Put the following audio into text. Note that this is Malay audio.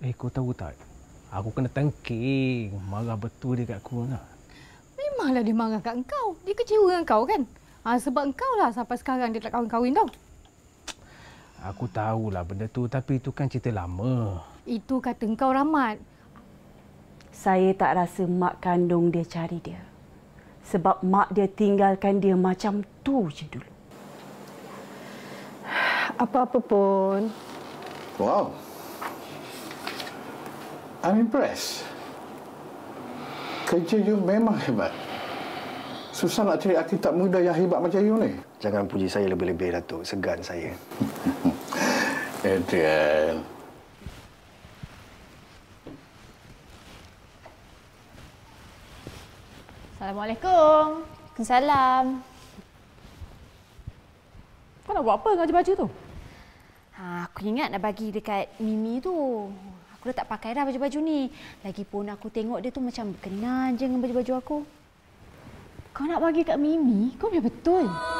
Eh, kau tahu tak? Aku kena tangking. Marah betul dia kat aku, Ana. Memanglah dia marah kat engkau. Dia kecewa dengan kau, kan? Ha, sebab engkau lah sampai sekarang dia tak kahwin-kahwin tau. Aku tahulah benda tu. Tapi itu kan cerita lama. Itu kata engkau, Rahmat. Saya tak rasa mak kandung dia cari dia. Sebab mak dia tinggalkan dia macam tu je dulu. Apa-apa pun. Wow. I'm impressed. Kerja you memang hebat. Susah nak cari arkitek muda yang hebat macam you ni. Jangan puji saya lebih-lebih, Datuk. Segan saya. Adrian. Assalamualaikum. Waalaikumsalam. Kau nak buat apa dengan baju-baju tu? Aku ingat nak bagi dekat Mimie tu. Aku dah tak pakai dah baju-baju ni. Lagipun aku tengok dia tu macam berkenan je dengan baju-baju aku. Kau nak bagi kat Mimie, kau boleh betul.